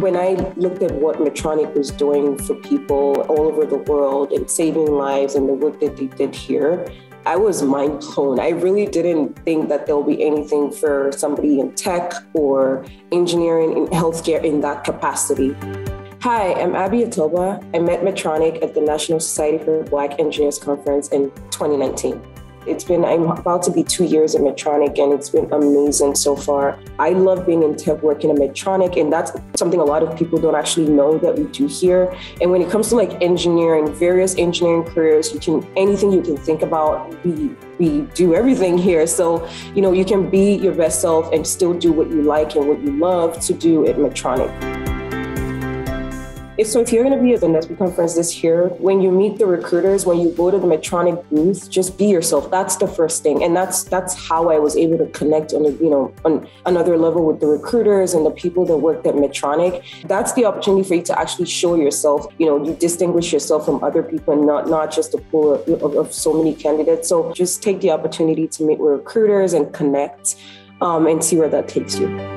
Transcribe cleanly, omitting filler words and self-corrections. When I looked at what Medtronic was doing for people all over the world and saving lives and the work that they did here, I was mind blown. I really didn't think that there'll be anything for somebody in tech or engineering in healthcare in that capacity. Hi, I'm Abby Atoba. I met Medtronic at the National Society for Black Engineers Conference in 2019. I'm about to be 2 years at Medtronic, and it's been amazing so far. I love being in tech, working at Medtronic, and that's something a lot of people don't actually know that we do here. And when it comes to like engineering, various engineering careers, anything you can think about, we do everything here. So, you know, you can be your best self and still do what you like and what you love to do at Medtronic. So if you're going to be at the NESB conference this year, when you meet the recruiters, when you go to the Medtronic booth, just be yourself. That's the first thing. And that's how I was able to connect on on another level with the recruiters and the people that worked at Medtronic. That's the opportunity for you to actually show yourself, you distinguish yourself from other people and not just a pool of so many candidates. So just take the opportunity to meet with recruiters and connect and see where that takes you.